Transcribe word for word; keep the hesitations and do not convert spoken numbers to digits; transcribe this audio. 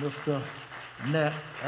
Mister Nat.